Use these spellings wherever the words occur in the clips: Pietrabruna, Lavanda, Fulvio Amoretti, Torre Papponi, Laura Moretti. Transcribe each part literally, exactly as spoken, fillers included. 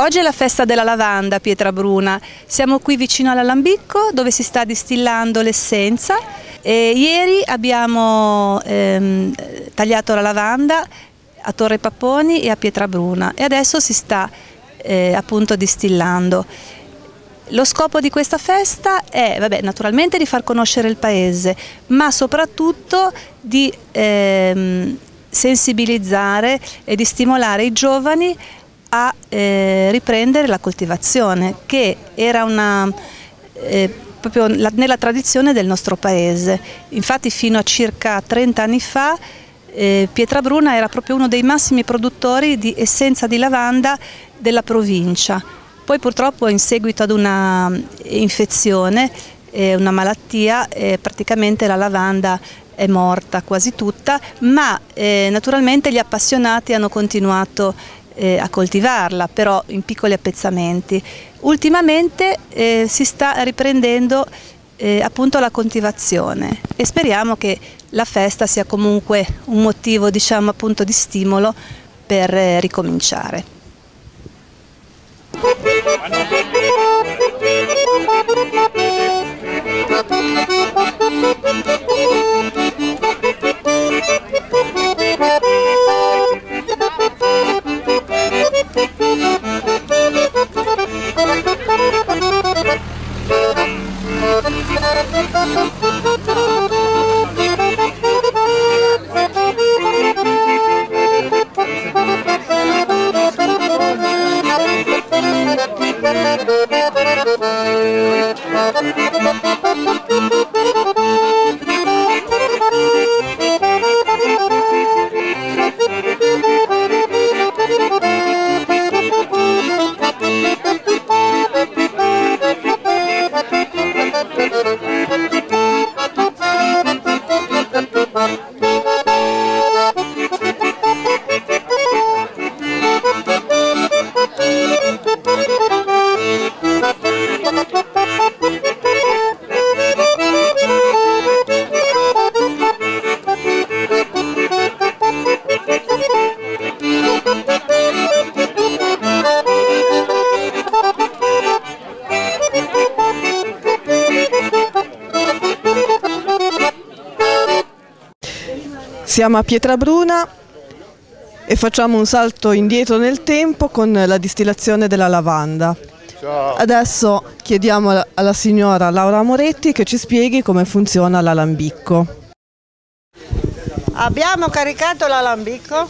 Oggi è la festa della lavanda a Pietrabruna, siamo qui vicino all'Alambicco dove si sta distillando l'essenza e ieri abbiamo ehm, tagliato la lavanda a Torre Papponi e a Pietrabruna e adesso si sta eh, appunto distillando. Lo scopo di questa festa è vabbè, naturalmente di far conoscere il paese, ma soprattutto di ehm, sensibilizzare e di stimolare i giovani a eh, riprendere la coltivazione, che era una, eh, proprio la, nella tradizione del nostro paese. Infatti fino a circa trenta anni fa eh, Pietrabruna era proprio uno dei massimi produttori di essenza di lavanda della provincia. Poi purtroppo in seguito ad una infezione, eh, una malattia, eh, praticamente la lavanda è morta quasi tutta, ma eh, naturalmente gli appassionati hanno continuato a coltivarla, però in piccoli appezzamenti. Ultimamente eh, si sta riprendendo eh, appunto la coltivazione e speriamo che la festa sia comunque un motivo, diciamo, appunto di stimolo per eh, ricominciare. Siamo a Pietrabruna e facciamo un salto indietro nel tempo con la distillazione della lavanda. Ciao. Adesso chiediamo alla signora Laura Moretti che ci spieghi come funziona l'alambicco. Abbiamo caricato l'alambicco.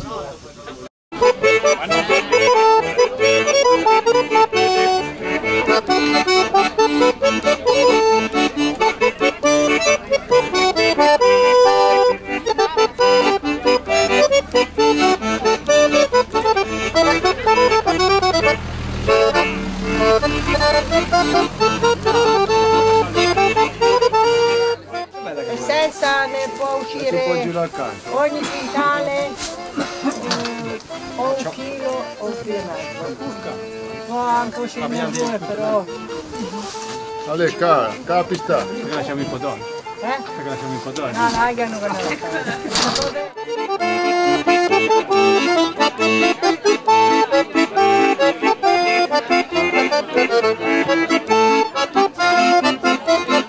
L'essenza ne può uscire ogni quintale eh, o un chilo o un chilo e mezzo. Può anche uscire due, però. Allora, ca, capita. Perché lasciamo in podone? Eh? Perché lasciamo in podone? No, no, che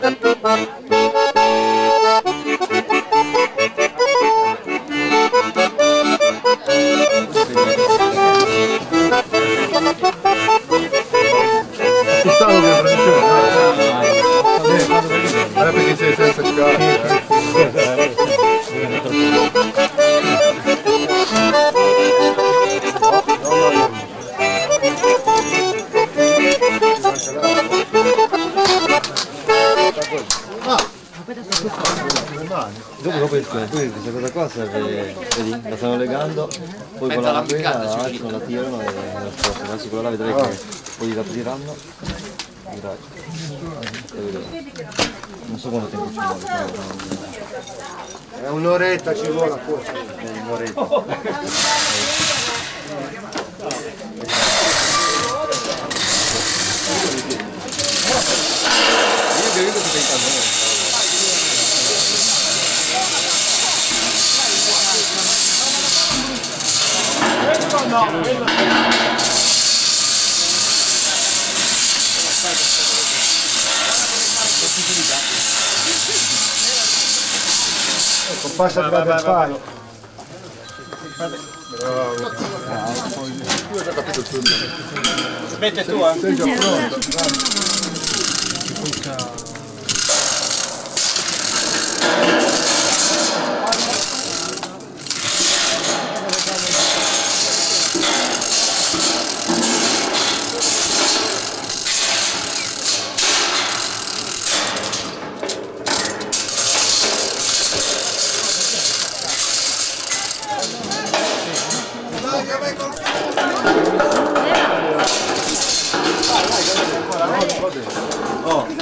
non Dopo dopo il qui questa cosa qua serve, vedi, la stanno legando, poi con la qui la alzano, la tirano e la spostano, adesso quella là vedrai che poi la tireranno, vedrai, non so quanto tempo ci vuole, è un'oretta ci vuole forse, è un'oretta. Io credo che pensa a noi. Quello no, quello no. Ecco, passa il palo. Bravo. Io ho già capito tutto. Smette tu, eh? Sei già pronto.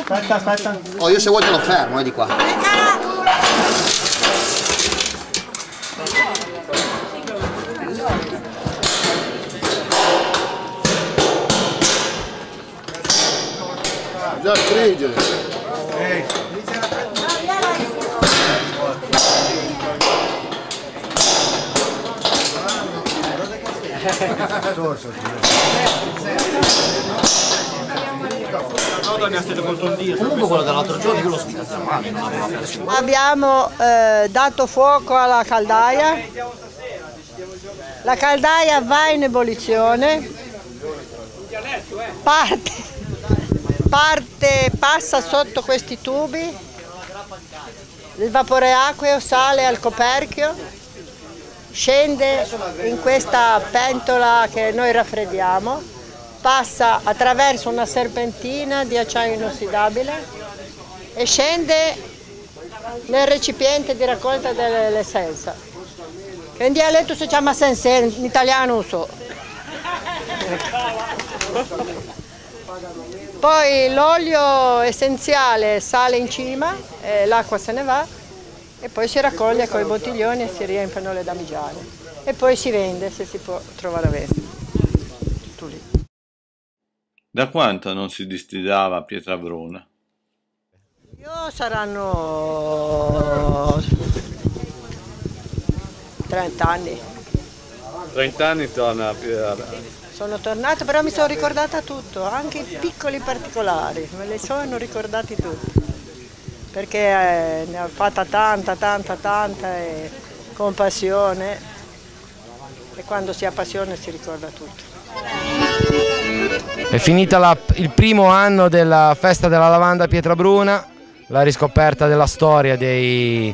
Aspetta, aspetta. Oh, io se vuoi te lo fermo, eh, di qua. Già stringere. Ehi. Abbiamo eh, dato fuoco alla caldaia, la caldaia va in ebollizione, parte, parte, passa sotto questi tubi, il vapore acqueo sale al coperchio, scende in questa pentola che noi raffreddiamo, passa attraverso una serpentina di acciaio inossidabile e scende nel recipiente di raccolta dell'essenza. In dialetto si chiama sensè, in italiano non so. Poi l'olio essenziale sale in cima, l'acqua se ne va e poi si raccoglie con i bottiglioni e si riempiono le damigiane. E poi si vende, se si può trovare a vendere. Da quanto non si distillava a Pietrabruna? Io saranno trenta anni. trenta anni torna a Pietrabruna. Sono tornata, però mi sono ricordata tutto, anche i piccoli particolari, me li sono ricordati tutti. Perché ne ho fatta tanta, tanta, tanta e con passione. E quando si ha passione si ricorda tutto. È finita la, il primo anno della festa della lavanda a Pietrabruna, la riscoperta della storia dei,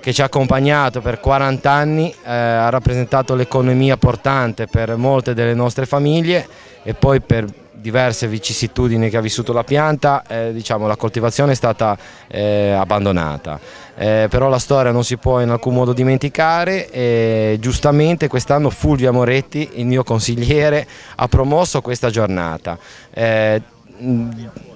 che ci ha accompagnato per quaranta anni, eh, ha rappresentato l'economia portante per molte delle nostre famiglie e poi per diverse vicissitudini che ha vissuto la pianta, eh, diciamo, la coltivazione è stata eh, abbandonata, eh, però la storia non si può in alcun modo dimenticare e giustamente quest'anno Fulvio Amoretti, il mio consigliere, ha promosso questa giornata. Eh,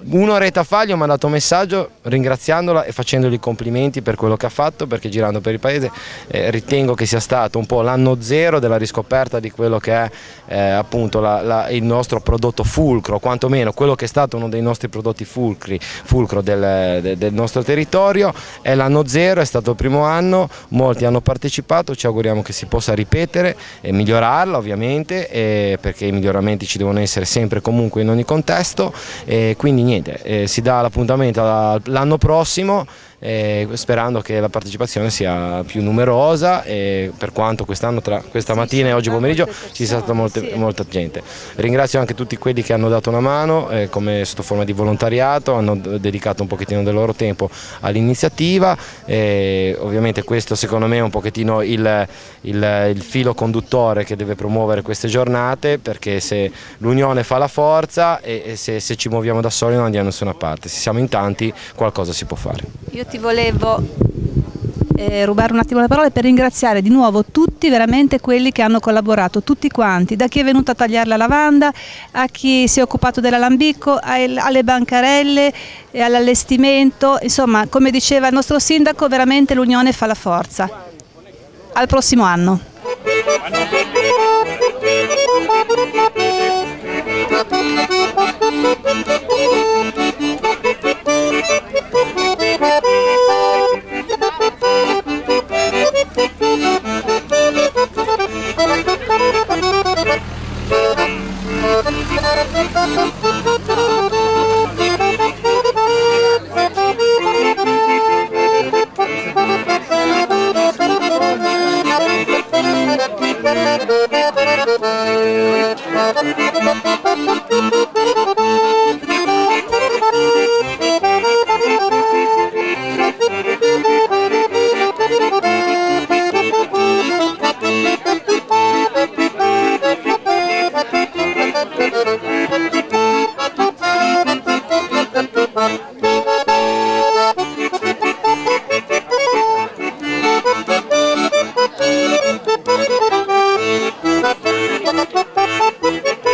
Un'oretta fa gli ho mandato un messaggio ringraziandola e facendogli complimenti per quello che ha fatto, perché girando per il paese eh, ritengo che sia stato un po' l'anno zero della riscoperta di quello che è eh, appunto la, la, il nostro prodotto fulcro, quantomeno quello che è stato uno dei nostri prodotti fulcri, fulcro del, de, del nostro territorio. È l'anno zero, è stato il primo anno, molti hanno partecipato, ci auguriamo che si possa ripetere e migliorarla ovviamente, e perché i miglioramenti ci devono essere sempre e comunque in ogni contesto. E quindi niente, eh, si dà l'appuntamento l'anno prossimo, eh, sperando che la partecipazione sia più numerosa, eh, per quanto quest'anno tra questa mattina e oggi pomeriggio ci sia stata molte, molta gente. Ringrazio anche tutti quelli che hanno dato una mano, eh, come sotto forma di volontariato, hanno dedicato un pochettino del loro tempo all'iniziativa, eh, ovviamente questo secondo me è un pochettino il, il, il filo conduttore che deve promuovere queste giornate, perché se l'unione fa la forza e, e se, se ci muoviamo da soli non andiamo da nessuna parte, se siamo in tanti qualcosa si può fare. Io ti volevo eh, rubare un attimo la parola per ringraziare di nuovo tutti veramente quelli che hanno collaborato, tutti quanti, da chi è venuto a tagliare la lavanda, a chi si è occupato dell'alambicco, alle bancarelle, all'allestimento, insomma come diceva il nostro sindaco veramente l'unione fa la forza. Al prossimo anno. Thank you.